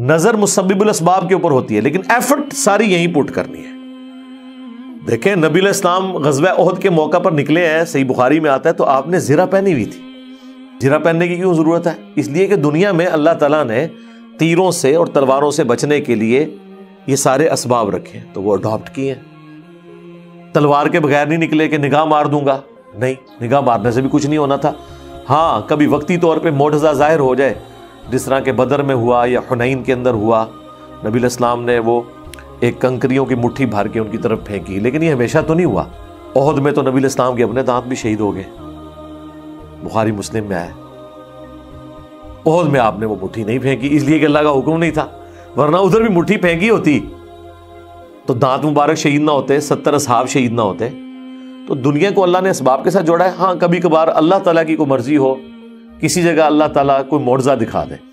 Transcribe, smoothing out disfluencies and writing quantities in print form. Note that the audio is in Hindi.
नजर मुसब्बिबुल असबाब के ऊपर होती है, लेकिन एफर्ट सारी यहीं पुट करनी है। देखें, नबी अलैहिस्सलाम ग़ज़वे ओहद के मौका पर निकले हैं, सही बुखारी में आता है, तो आपने ज़िरा पहनी हुई थी। ज़िरा पहनने की क्यों ज़रूरत है? इसलिए कि दुनिया में अल्लाह ताला ने तीरों से और तलवारों से बचने के लिए ये सारे असबाब रखे, तो वो अडॉप्ट किए। तलवार के बगैर नहीं निकले कि निगाह मार दूंगा, नहीं, निगाह मारने से भी कुछ नहीं होना था। हाँ, कभी वक्ती तौर पर मोजज़ा ज़ाहिर हो जाए, जिस तरह के बदर में हुआ या हुनैन के अंदर हुआ, नबी अलैहिस्सलाम ने वो एक कंकरियों की मुट्ठी भर के उनकी तरफ फेंकी, लेकिन ये हमेशा तो नहीं हुआ। ओहद में तो नबी अलैहिस्सलाम के अपने दांत भी शहीद हो गए, बुखारी मुस्लिम में आया। ओहद में आपने वो मुट्ठी नहीं फेंकी इसलिए कि अल्लाह का हुक्म नहीं था, वरना उधर भी मुट्ठी फेंकी होती तो दांत मुबारक शहीद ना होते, 70 असहाब शहीद ना होते। तो दुनिया को अल्लाह ने असबाब के साथ जोड़ा है। हाँ, कभी कभार अल्लाह ताला की कोई मर्जी हो, किसी जगह अल्लाह ताला कोई मोजज़ा दिखा दे।